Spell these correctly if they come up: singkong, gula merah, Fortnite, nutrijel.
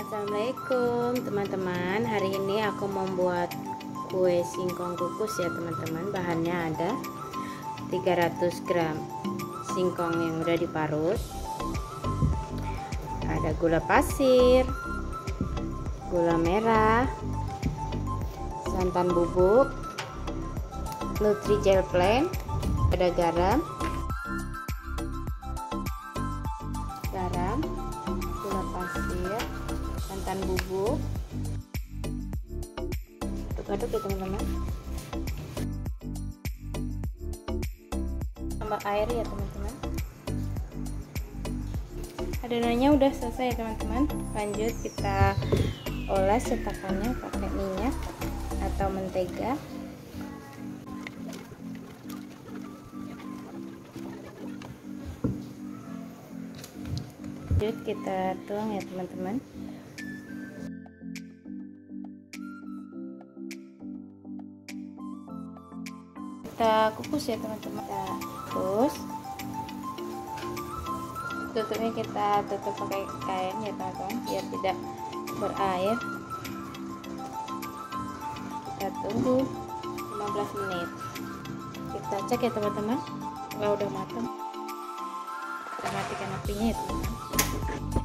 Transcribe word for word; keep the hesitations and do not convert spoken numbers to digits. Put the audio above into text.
Assalamualaikum teman-teman. Hari ini aku membuat kue singkong kukus ya teman-teman. Bahannya ada tiga ratus gram singkong yang udah diparut, ada gula pasir, gula merah, santan bubuk, nutrijel plain, ada garam, garam, gula pasir, santan bubuk. Aduk-aduk ya teman-teman. Tambah air ya teman-teman. Adonannya udah selesai ya teman-teman. Lanjut kita olah cetakannya pakai minyak atau mentega. Lanjut kita tuang ya teman-teman. Kita kukus ya teman-teman. Kita kukus. Tutupnya kita tutup pakai kain ya teman-teman, biar tidak berair. Kita tunggu lima belas menit. Kita cek ya teman-teman, kalau udah matang. Kita matikan apinya ya teman-teman.